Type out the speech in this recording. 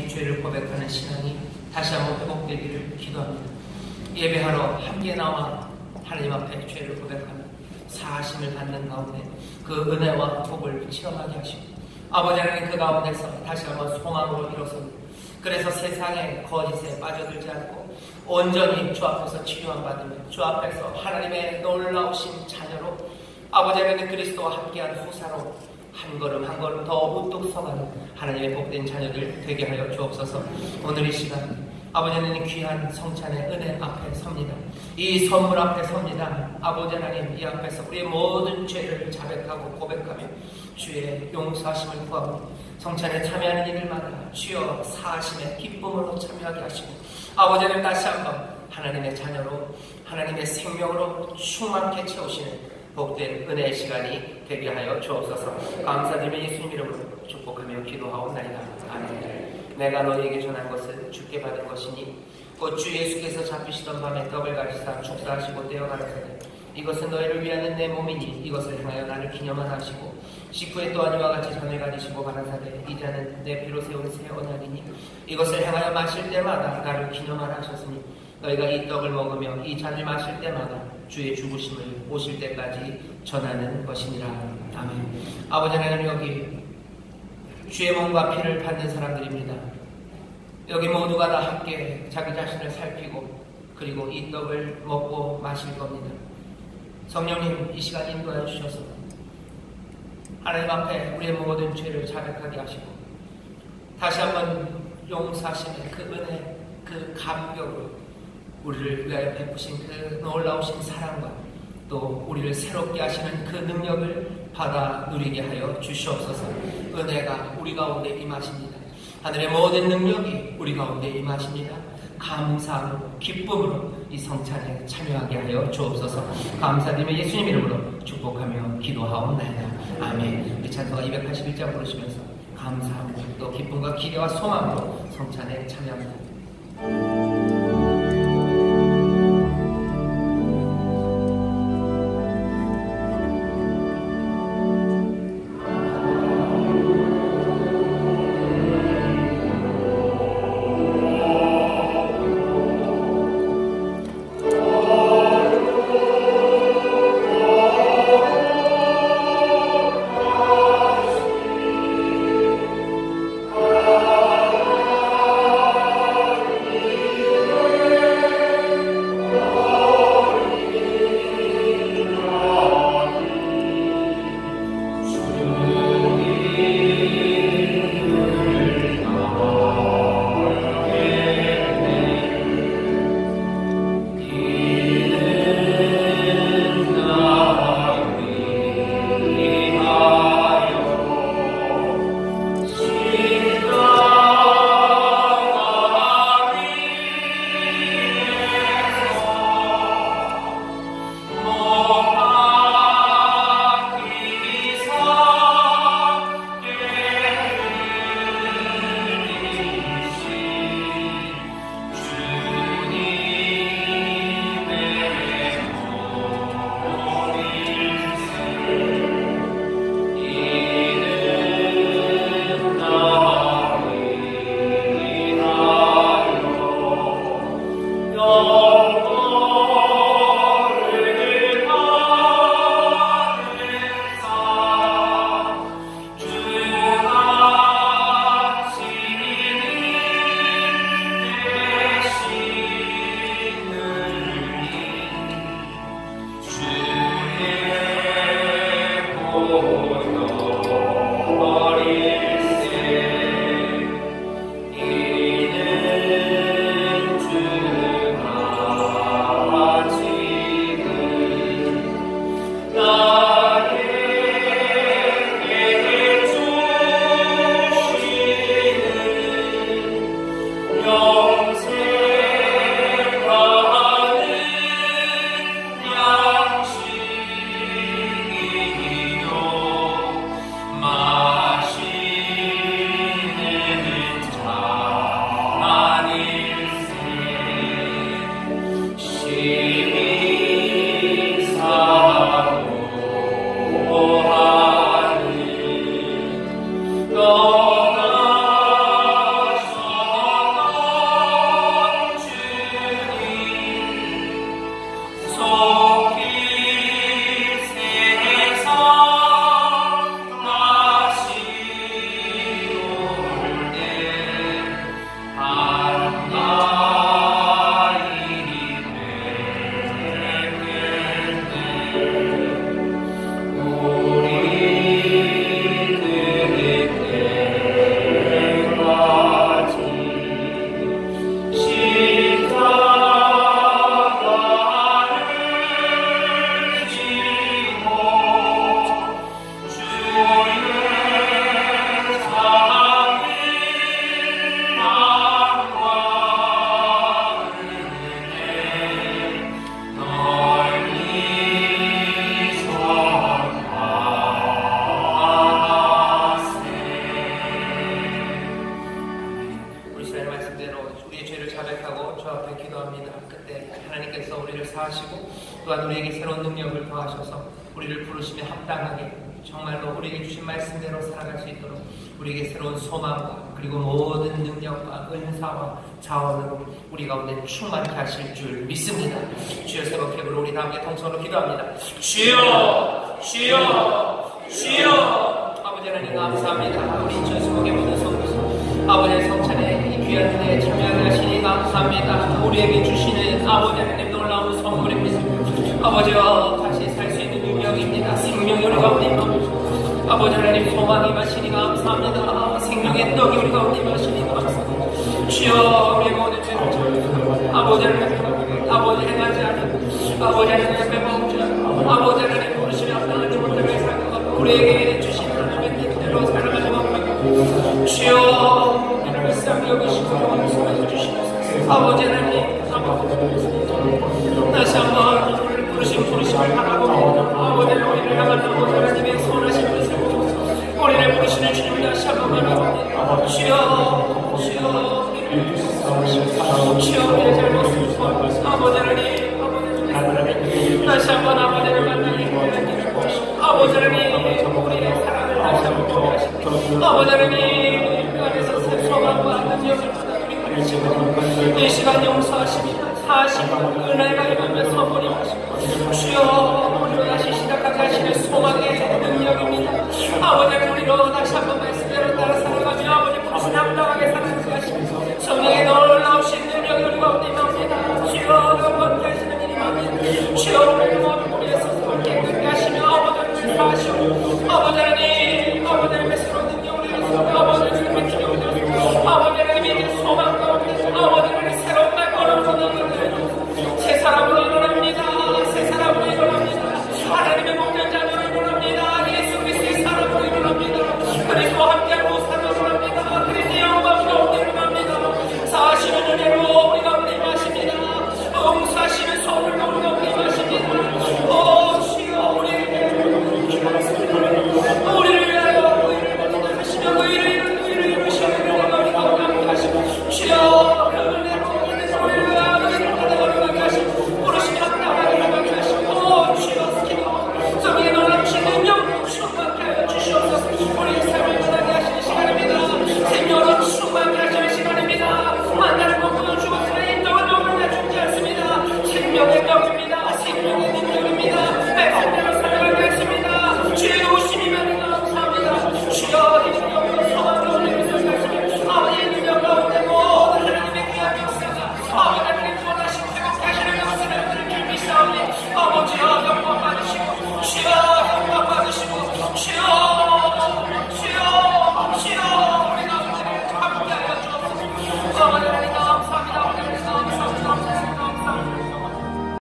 우리의 죄를 고백하는 신앙이 다시 한번 회복되기를 기도합니다. 예배하러 함께 나와 하나님 앞에 죄를 고백하며 사하심을 받는 가운데 그 은혜와 복을 체험하게 하시고 아버지 하나님 그 가운데서 다시 한번 소망으로 일어서고 그래서 세상의 거짓에 빠져들지 않고 온전히 주 앞에서 치유함 받으며 주 앞에서 하나님의 놀라우신 자녀로 아버지 하나님 그리스도와 함께한 후사로 한 걸음 한 걸음 더 우뚝 서가는 하나님의 복된 자녀들 되게 하여 주옵소서. 오늘 이 시간 아버지 하나님 귀한 성찬의 은혜 앞에 섭니다. 이 선물 앞에 섭니다. 아버지 하나님 이 앞에서 우리의 모든 죄를 자백하고 고백하며 주의 용서하심을 구하고 성찬에 참여하는 이들마다 주여 사하심의 기쁨으로 참여하게 하시고 아버지 하나님 다시 한번 하나님의 자녀로 하나님의 생명으로 충만케 채우시는 복된 은혜의 시간이 되게 하여 주옵소서. 감사드리며 예수님 이름으로 축복하며 기도하옵나이다. 아멘. 내가 너희에게 전한 것은 주께 받은 것이니 곧 주 예수께서 잡히시던 밤에 떡을 가지사 축사하시고 떼어 가라사대 이것은 너희를 위하는 내 몸이니 이것을 향하여 나를 기념하라 하시고 식후에 또한 이와 같이 잔을 가지시고 가라사대 이 잔은 내 피로 세운 새 언약이니 이것을 향하여 마실 때마다 나를 기념하라 하셨으니 너희가 이 떡을 먹으며 이 잔을 마실 때마다 주의 죽으심을 오실 때까지 전하는 것이니라. 아멘. 아버지 하나님 여기 주의 몸과 피를 받는 사람들입니다. 여기 모두가 다 함께 자기 자신을 살피고 그리고 이 떡을 먹고 마실 겁니다. 성령님 이 시간 인도하여 주셔서 하나님 앞에 우리의 모든 죄를 자백하게 하시고 다시 한번 용서하심의 그 은혜 그 감격으로 우리를 위하여 베푸신 그 놀라우신 사랑과 또 우리를 새롭게 하시는 그 능력을 받아 누리게 하여 주시옵소서. 은혜가 우리 가운데 임하십니다. 하늘의 모든 능력이 우리 가운데 임하십니다. 감사로 기쁨으로 이 성찬에 참여하게 하여 주옵소서. 감사드리며 예수님 이름으로 축복하며 기도하옵나이다. 아멘. 우리 찬송가 281장 부르시면서 감사하고 또 기쁨과 기대와 소망으로 성찬에 참여합니다. 이스라엘 말씀대로 우리의 죄를 자백하고 저 앞에 기도합니다. 그때 하나님께서 우리를 사하시고 또한 우리에게 새로운 능력을 더하셔서 우리를 부르심에 합당하게 정말로 우리에게 주신 말씀대로 살아갈 수 있도록 우리에게 새로운 소망과 그리고 모든 능력과 은사와 자원으로 우리 가운데 충만케 하실 줄 믿습니다. 주여, 새롭게 부르 우리 다 함께 통성으로 기도합니다. 주여, 주여, 주여. 아버지 하나님 감사합니다. 우리 천수목의 모든 성도서 아버지의 성찬에 이 귀한 은혜에 참여하게 하시니 감사합니다. 우리에게 주시는 아버지 하나님 놀라운 선물입니다. 아버지와 다시 살 수 있는 능력입니다. 생명이 우리 가운데 있고 아버지 하나님 소망이 마시니 감사합니다. 생명의 떡이 우리 가운데 마시니 감사합니다. 주여, 우리의 모든 죄를 자백하고 아버지 하나님 아버지 행하지 않고 아버지 하나님 앞에 범죄 아버지 하나님 부르심에 합당하지 못함을 생각하고 우리에게 주신 하나님의 뜻대로 살아가지 못하고 주여 하나님의 삶을 여기시고 말씀해 주시옵소서. 아버지 하나님 다시 한번 우리를 부르심을 바라고 아버지 우리를 향한 아버지 하나님의 선하신 뜻을 우리를 부르시는 주님을 다시 한번 바라봅니다. 주여, 주여, 주여, 우리의 잘못을 아버지 하나님 다시 한번 아버지를 만나게 하시고 아버지 하나님 우리의 사랑을 다시 한번 보내시고 아버지 하나님 그 안에서 새소망과 안전을 받아들이고 우리 이 시간 용서하십니다. 사하시고 은혜의 가리감을 선물하시고 주여, 우리로 다시 시작하게 하시는 소망의 능력입니다. 아버지 우리로 다시 한번 말씀대로 따라 살아가며 아버지 부르신 합당하게 살아가게 하시고 성령의 놀라우신 능력이 우리 가운데 있습니다. 주여, 우리가 함께 하시는 일이 많으니 주여, 우리를 모두 우리의 스스로 깨끗게 하시며 아버지 우리를 사하시고 아버지 하나님 아버지 하나님의 새로운 능력을 위해서 아버지 하나님의 기념을 드리고 아버지 하나님의 믿음 소망과 아버지 하나님의 새로운 날 걸어오는 새 사람으로 일어납니다. 새 사람으로 일어납니다. 하나님의 목전자로 일어납니다. 예수 그리스도의 사람으로 일어납니다. 그리스도 함께하고 사랑으로 일어납니다. 그리스도의 영광 가운데 일어납니다. 사하시는 은혜로 우리 가운데 임하십니다. 응사하시는 손으로 우리 가운데 임하십니다. 오 주여, 우리를 위하여 의를 하시며 의를 이루시며 우리가 우리 가운데 함께 하시고 주여 은혜로 아버지,